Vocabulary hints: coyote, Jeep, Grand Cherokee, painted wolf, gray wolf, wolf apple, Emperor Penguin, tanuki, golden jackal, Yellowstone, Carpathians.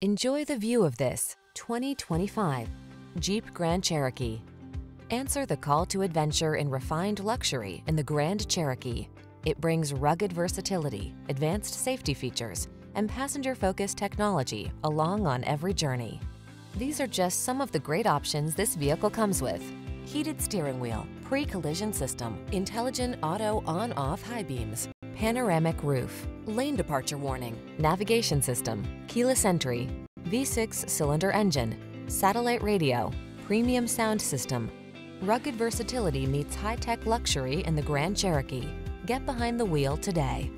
Enjoy the view of this 2025 Jeep Grand Cherokee. Answer the call to adventure in refined luxury in the Grand Cherokee. It brings rugged versatility, advanced safety features, and passenger-focused technology along on every journey. These are just some of the great options this vehicle comes with: heated steering wheel, pre-collision system, intelligent auto on-off high beams, panoramic roof, lane departure warning, navigation system, keyless entry, V6 cylinder engine, satellite radio, premium sound system. Rugged versatility meets high-tech luxury in the Grand Cherokee. Get behind the wheel today.